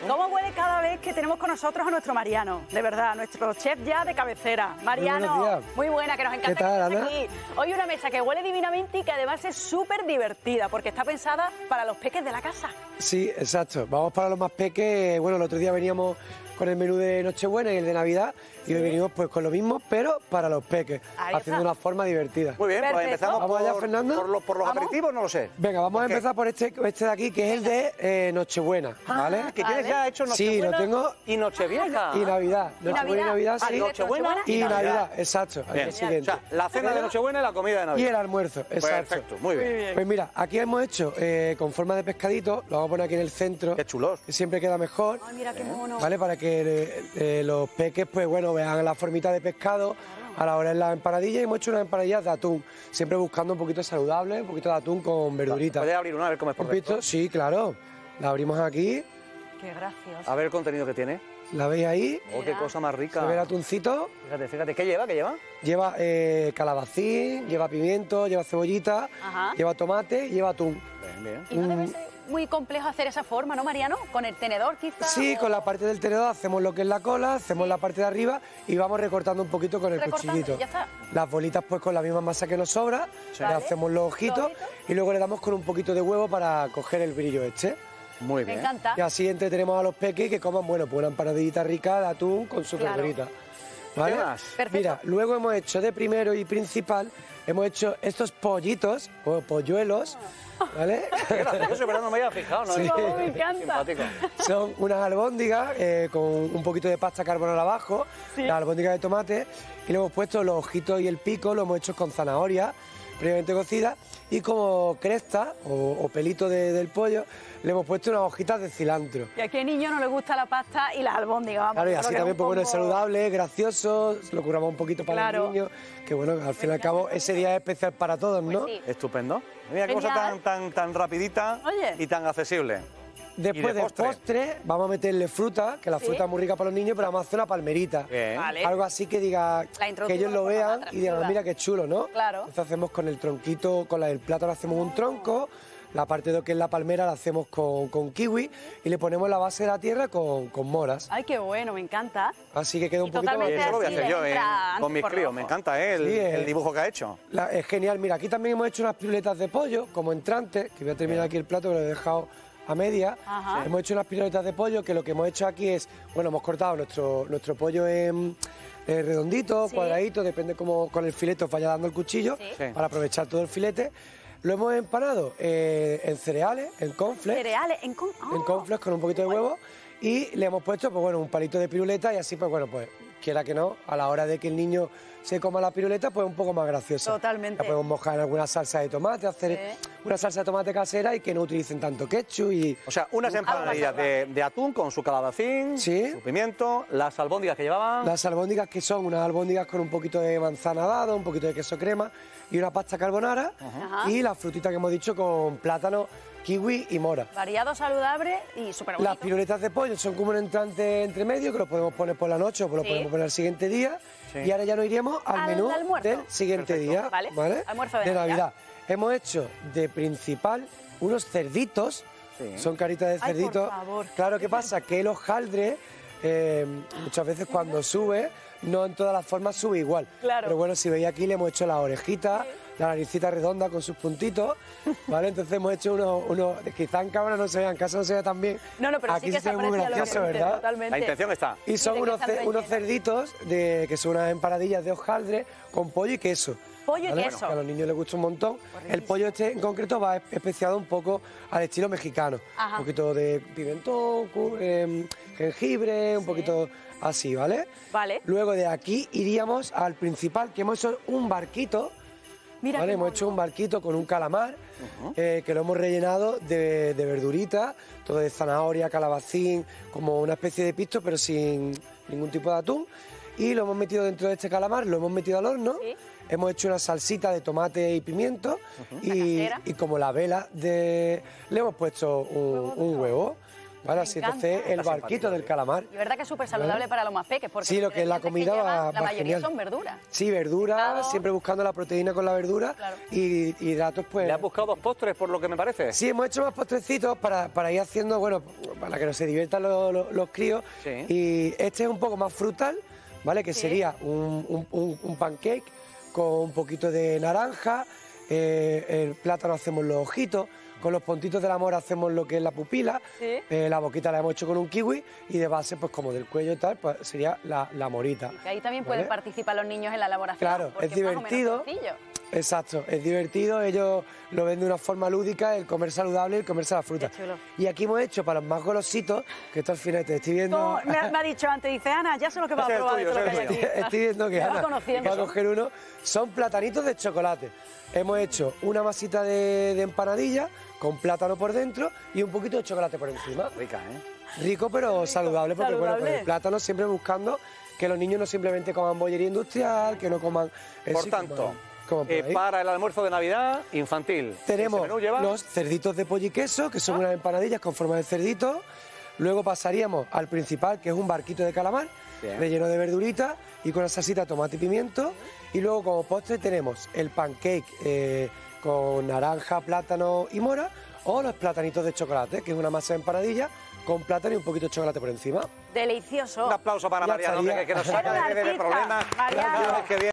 huele, cómo huele cada vez que tenemos con nosotros a nuestro Mariano, de verdad, nuestro chef ya de cabecera. Mariano, muy buena, que nos encanta. ¿Qué tal, Ana? Aquí. Hoy una mesa que huele divinamente y que además es súper divertida, porque está pensada para los peques de la casa. Sí, exacto, vamos para los más peques. Bueno, el otro día veníamos con el menú de Nochebuena y el de Navidad, y hoy venimos pues con lo mismo, pero para los peques, haciendo una forma divertida. Muy bien, pues empezamos por los aperitivos, no lo sé. Venga, vamos a empezar por este de aquí, que es el de Nochebuena, ¿vale? Que tienes ya hecho Nochebuena. Sí, lo tengo. Y Nochevieja. Y Navidad. Nochebuena y Navidad, sí. Nochebuena y Navidad, exacto. Bien. O sea, la cena de Nochebuena y la comida de Navidad. Y el almuerzo, exacto. Perfecto, muy bien. Pues mira, aquí hemos hecho con forma de pescadito, lo vamos a poner aquí en el centro. Qué chulos. Que siempre queda mejor. Ay, mira qué mono. ¿Vale? Para que los peques, pues bueno, vean la formita de pescado a la hora de las empanadillas. Y hemos hecho unas empanadillas de atún, siempre buscando un poquito saludable, un poquito de atún con verdurita. ¿Puedes abrir una a ver cómo es por dentro? Sí, claro. La abrimos aquí. Qué gracioso. A ver el contenido que tiene. ¿La veis ahí? Oh, qué cosa más rica. Se ve el atuncito. Fíjate, fíjate. ¿Qué lleva? ¿Qué lleva? Lleva calabacín, lleva pimiento, lleva cebollita, lleva tomate, lleva atún. Bien, bien. ¿Y no debe ser muy complejo hacer esa forma, no, Mariano? Con el tenedor, quizás. Sí, con la parte del tenedor hacemos lo que es la cola, hacemos la parte de arriba y vamos recortando un poquito con el cuchillito. Ya está. Las bolitas, pues con la misma masa que nos sobra, le hacemos los ojitos y luego le damos con un poquito de huevo para coger el brillo este. Muy bien. Me encanta. Y así entretenemos a los peques que coman, bueno, pues una empanadillita rica de atún con su verdurita. ¿Vale? ¿Qué más? Perfecto. Mira, luego hemos hecho de primero y principal, hemos hecho estos pollitos o polluelos. ¿Vale? Eso, pero no me había fijado, ¿no? Sí. Me encanta. Son unas albóndigas con un poquito de pasta carbonara abajo, las albóndigas de tomate, y le hemos puesto los ojitos y el pico, lo hemos hecho con zanahoria previamente cocida, y como cresta o pelito del pollo, le hemos puesto unas hojitas de cilantro. ¿Y a qué niño no le gusta la pasta y las albóndigas? Vamos, claro, y así también, pues bueno, es saludable, gracioso, lo curamos un poquito para los niños, que bueno, al fin y al cabo, ese día es especial para todos, ¿no? Pues sí. Estupendo. Mira qué cosa tan rapidita y tan accesible. Después del postre vamos a meterle fruta, que la fruta es muy rica para los niños, pero vamos a hacer una palmerita. Vale. Algo así que diga, que ellos lo vean y digan, mira qué chulo, ¿no? Claro. Entonces hacemos con el tronquito, con el plátano hacemos un tronco, la parte de lo que es la palmera la hacemos con kiwi y le ponemos la base de la tierra con moras. ¡Ay, qué bueno! Me encanta. Así que queda un poquito... Eso lo voy a hacer yo con mis críos. Me encanta el dibujo que ha hecho. Es genial. Mira, aquí también hemos hecho unas piruletas de pollo como entrantes, que voy a terminar aquí el plato, que lo he dejado a media. Hemos hecho unas piruletas de pollo que lo que hemos hecho aquí es... Bueno, hemos cortado nuestro pollo en... redondito, cuadradito, depende cómo con el filete os vaya dando el cuchillo, para aprovechar todo el filete. Lo hemos empanado en cereales, en cornflakes. Cereales, en cornflakes con un poquito de huevo. Y le hemos puesto, pues bueno, un palito de piruleta y así, pues bueno, pues quiera que no, a la hora de que el niño se coma la piruleta, pues un poco más graciosa. Totalmente. La podemos mojar en alguna salsa de tomate, hacer una salsa de tomate casera y que no utilicen tanto ketchup y... O sea, unas empanadillas de atún con su calabacín, su pimiento, las albóndigas que llevaban... Las albóndigas que son unas albóndigas con un poquito de manzana dado, un poquito de queso crema y una pasta carbonara y la frutita que hemos dicho con plátano, kiwi y mora. Variado, saludable y súper bonito. Las piruletas de pollo son como un entrante entre medio que los podemos poner por la noche o los podemos poner el siguiente día. Y ahora ya nos iríamos al menú del siguiente día, ¿vale? Almuerzo de Navidad. Hemos hecho de principal unos cerditos, son caritas de cerdito. Claro, ¿qué pasa? Que el hojaldre muchas veces cuando sube, no en todas las formas sube igual. Claro. Pero bueno, si veis aquí le hemos hecho las orejitas, la naricita redonda con sus puntitos, ¿vale? Entonces hemos hecho unos quizá en cámara no se vea, en casa no se vea tan bien. No, no, pero aquí sí que se ve muy gracioso, ¿verdad? Totalmente. La intención está. Y son unos cerditos que son unas empanadillas de hojaldre con pollo y queso. Pollo y queso. Bueno, a los niños les gusta un montón. Correcto. El pollo este en concreto va especiado un poco al estilo mexicano. Un poquito de pimentón, jengibre, un poquito así, ¿vale? Vale. Luego de aquí iríamos al principal, que hemos hecho un barquito. Mira, vale, hemos hecho un barquito con un calamar que lo hemos rellenado de verdurita, todo de zanahoria, calabacín, como una especie de pisto, pero sin ningún tipo de atún. Y lo hemos metido dentro de este calamar, lo hemos metido al horno. Hemos hecho una salsita de tomate y pimiento y como la vela le hemos puesto un huevo Van a 7C, el barquito del calamar. Y verdad que es súper saludable, ¿verdad?, para los más peques. Porque sí, lo que es la comida que llevan, la mayoría genial. Son verduras. Sí, verduras, siempre buscando la proteína con la verdura, claro. Y hidratos, pues... ¿Le has buscado dos postres, por lo que me parece? Sí, hemos hecho más postrecitos para ir haciendo, bueno, para que nos se diviertan los críos. Sí. Y este es un poco más frutal, ¿vale? Que sí. Sería un pancake con un poquito de naranja, el plátano hacemos los ojitos, con los puntitos del amor hacemos lo que es la pupila, ¿sí?, la boquita la hemos hecho con un kiwi y de base, pues como del cuello y tal, pues sería la morita. Y que ahí también, ¿vale?, pueden participar los niños en la elaboración. Claro, es divertido. Exacto, es divertido, ellos lo ven de una forma lúdica, el comer saludable y el comerse la fruta. Y aquí hemos hecho para los más golositos, que esto al final te estoy viendo... Me ha dicho antes, dice, Ana, ya sé lo que va a probar. Tuyo, lo que aquí. Estoy viendo que Ana va a coger uno. Son platanitos de chocolate. Hemos hecho una masita de empanadilla con plátano por dentro y un poquito de chocolate por encima. Rica, ¿eh? Rico, pero saludable, porque bueno, pues el plátano siempre buscando que los niños no simplemente coman bollería industrial, que no coman... Por tanto... para el almuerzo de Navidad infantil tenemos los cerditos de pollo y queso, que son unas empanadillas con forma de cerdito. Luego pasaríamos al principal, que es un barquito de calamar, bien, relleno de verduritas y con una salsita de tomate y pimiento. Y luego como postre tenemos el pancake con naranja, plátano y mora, o los platanitos de chocolate, que es una masa de empanadilla con plátano y un poquito de chocolate por encima. ¡Delicioso! Un aplauso para Mariano, que nos saca de problemas.